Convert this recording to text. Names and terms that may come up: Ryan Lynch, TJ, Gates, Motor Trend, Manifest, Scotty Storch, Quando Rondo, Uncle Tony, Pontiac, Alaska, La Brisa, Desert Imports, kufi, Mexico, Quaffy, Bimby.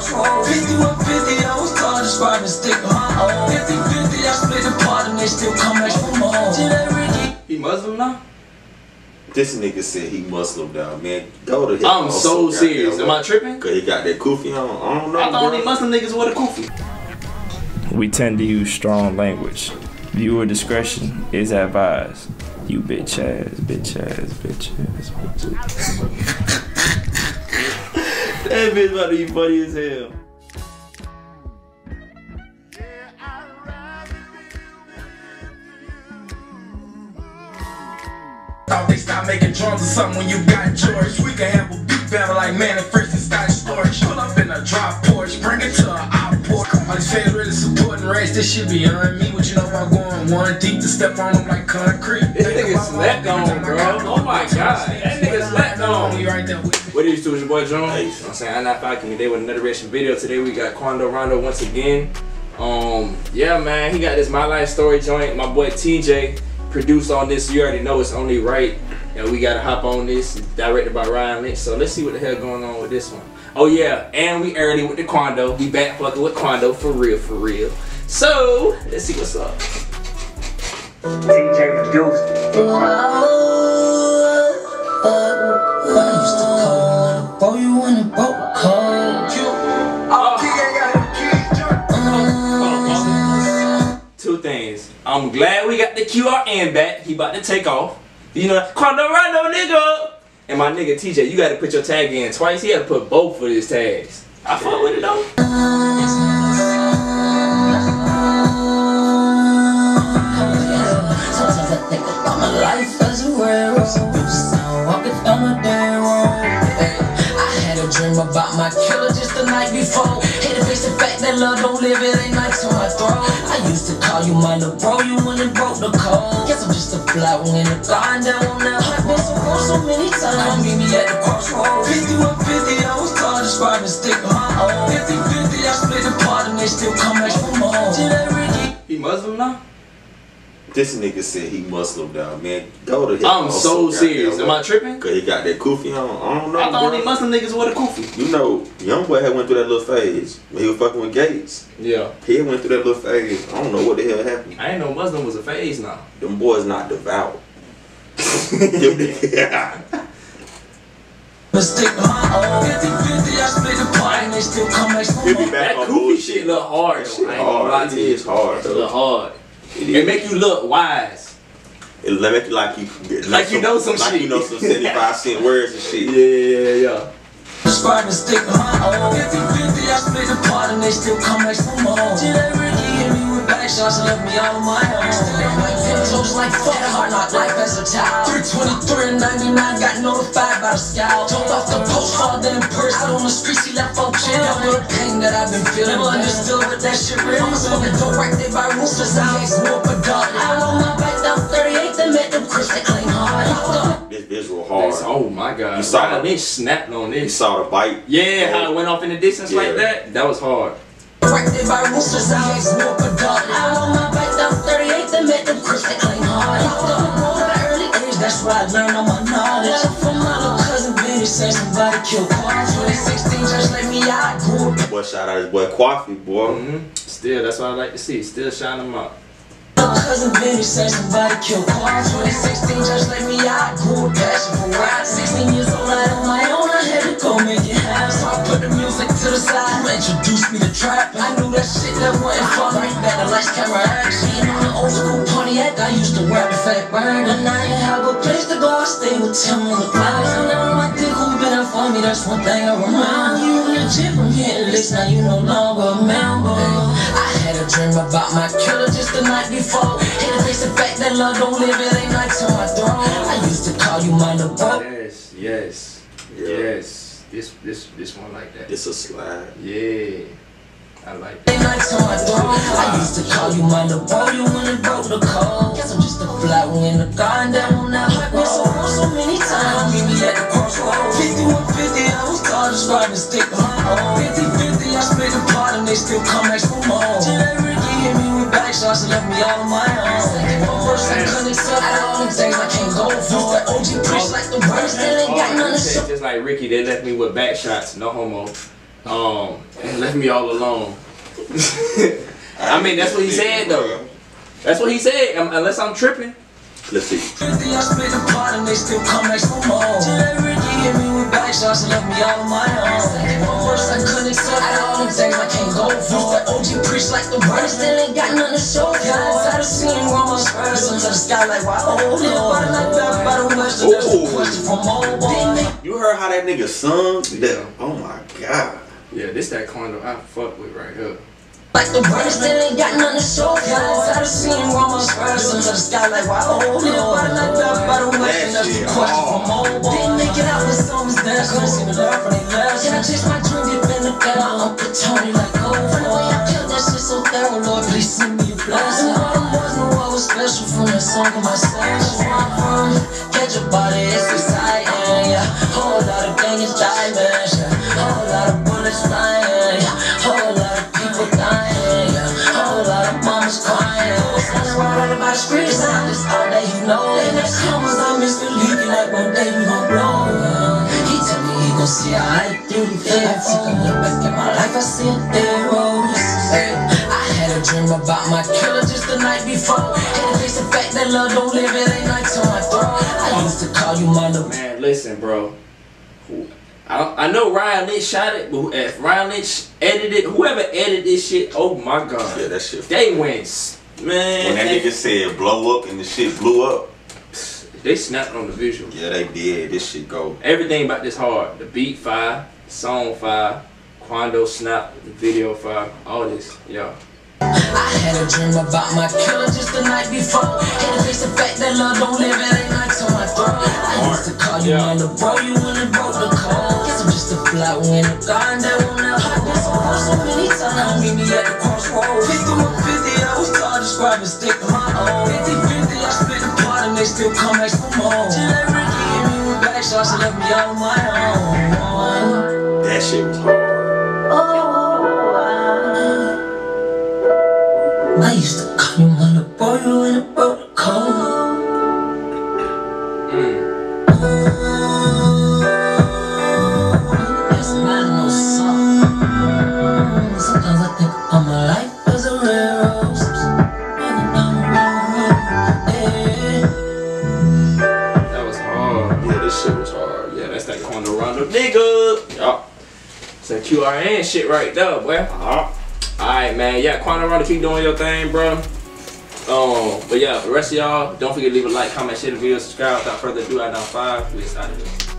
50-150, I was caught a spot and stick. 50-50, I split the part and they still come back from home. He Muslim now? This nigga said he Muslim now, man. Go to him. I'm so serious. Am I tripping? Cause he got that kufi on. I don't know. I thought only Muslim niggas wore the kufi. We tend to use strong language. Viewer discretion is advised. You bitch ass, bitch ass, bitch ass, bitch ass. That bitch about to be funny as hell. Thought they stopped making drums or something when you got George. We can have a beat battle like Manifest and Scotty Storch. Pull up in a drop porch, bring it to an outport. All these fans really supporting race, this shit beyond me. What you know about going one deep to step on them like concrete? This nigga slept on, bro. Oh my god, that nigga slept on. You right there with me. What do you do with your boy John? Hey. You know what I'm saying? I'm not fucking today with another reaction video. Today we got Quando Rondo once again. Yeah, man, he got this My Life Story joint. My boy TJ produced on this. You already know it's only right, and we gotta hop on this. Directed by Ryan Lynch, so let's see what the hell going on with this one. Oh yeah, and we early with the Quando. We back fucking with Quando for real, for real. So let's see what's up. TJ produced I used to call you in a boat called you. I'm glad we got the QRN back. He about to take off. You know, Quando Rondo, nigga. And my nigga TJ, you got to put your tag in twice. He had to put both for his tags. I fuck with it though. I had a dream about my killer just the night before. The fact that love don't live, it ain't nice to my throat. I used to call you my little bro, you went and broke the code. Guess I'm just a fly when I'm gone down now. I've been so close so many times. Don't meet me at the crossroads. 50-150, I was caught a spot and stick. 50-50, I split the part and they still come back from home. He Muslim now? This nigga said he Muslim now, man. Go to him. I'm so serious. Am I tripping? Cause he got that kufi on. I don't know. I thought only Muslim niggas wore the kufi. You know, young boy had went through that little phase when he was fucking with Gates. Yeah. He went through that little phase. I don't know what the hell happened. I ain't know Muslim was a phase now. Them boys not devout. Stick my own 50-50, I split the part and they still come back. That kufi shit look hard. It is hard. It look hard. It make you look wise. It make you like you know some shit. Like you know some 75-cent words and shit. Yeah. The spot and stick my own 50-50, I split the part and they still come back from home. Did they really hit me with back shots and left me out of my own? Jokes like fuck hard, not life as a child. 323 and 99 got notified by the scout. Jumped off the post, fall down in person. Out on the streets, he left on chill. That little pain that I've been feeling. Never understood what that shit real. I was on the door right there by Roosters. I ain't smoke a dog. Out on my back down 38, they met them Chris that clean hard. This visual hard. Oh my god. You saw the bitch snapped on this. You saw the bite. Yeah, how it went off in the distance like that. That was hard. Right there by Roosters. I ain't smoke a dog. Out on my back down 38, they met them Chris that clean hard. At an early age, that's where I learned all my knowledge. From my little cousin Bimby, said somebody killed Quaffy. When 16, just let me out. Boy, shout out his boy Quaffy, boy. Still, that's what I like to see. Still shining him out. Cousin Bimby said somebody killed Quaffy. When 16, just let me out. Grew a passion for rides. 16 years old, I on my own. I had to go make it happen. So I put the music to the side. You introduced me to trap. I knew that shit that wasn't fun. Right back to last camera action. Being on the old school Pontiac, I used to rap if I burned. But now you have a place to go. I stay with Tim on the block. So now my dick who been up for me. That's one thing I remind you. Legit from here to list. Now you no longer remember. I had a dream about my killer just the night before. Hit a face the fact that love don't live, it ain't night to my throne. I used to call you my little brother. Yes. This one like that. This a slide. Yeah. I like that. Ain't night to my throne. I used to call you my little brother. You when it broke the code. Guess I'm just a fly when the gun down now. I've been so many times. Meet me at the crossroads. 50-150, I was caught a spot and stick. 50-50, I split the part and they still come back from home. Shots left me out of my own. Just like Ricky, they left me with back shots, no homo. and left me all alone. I mean, that's what he said though. That's what he said, unless I'm tripping. Let's see. Ooh. You heard how that nigga sung? Yeah. Oh my god. Yeah, this that Quando I fuck with right here. Like the worst, they ain't got nothing to show. Guys, I done seen Roma's first under the sky like why oh no. I like that bottle washing up the question from old. Didn't make it out with some there, couldn't seem to learn from the last. Can I chase my dream, you've been a better Uncle Tony like oh. From the way I killed that shit so thorough, Lord, please send me your blessing. All the boys knew I was special from the song of my slash. Where I'm from, catch your body, it's exciting, yeah. Whole lot of bangers, diamonds, yeah. Whole lot of bullets flying, yeah. Whole lot of people dying. I had a dream about my killer just the night before. And it is the fact that love don't live, it ain't like to my throat. I used to call you mother. Man, listen, bro. I know Ryan Lynch shot it, but if Ryan Lynch edited, whoever edited this shit, oh my god. Yeah, that shit. They went. Man, when that nigga said blow up and the shit blew up, they snapped on the visual. Yeah, they did. This shit go. Everything about this hard. The beat fire, the song fire, Quando snap, the video fire, all this, yeah. I had a dream about my killer just the night before. And it's the fact that love don't live, it ain't like to my throat. I used to call you on the bro, you wouldn't broke the call. Guess I'm just a fly when I'm gone, that won't help. I've been so close so many times, I'll meet me at the crossroads. 5150, I was taught to describe a stick of my own. 50-50, I spit the part and they still come back for more. Till they really hit me with back shots and left me out on my own. That shit was hard. I used to call you on the boy, you in a protocol. It's not no song. Sometimes I think about my life as a red rose. That was hard. Yeah, this shit was hard. Yeah, that's that Quando Rondo nigga. Yeah. It's that QRN shit right there, boy. Alright, man, yeah, Quando Rondo, keep doing your thing, bro. But yeah, the rest of y'all, don't forget to leave a like, comment, share the video, subscribe. Without further ado, I down 5, we out of here.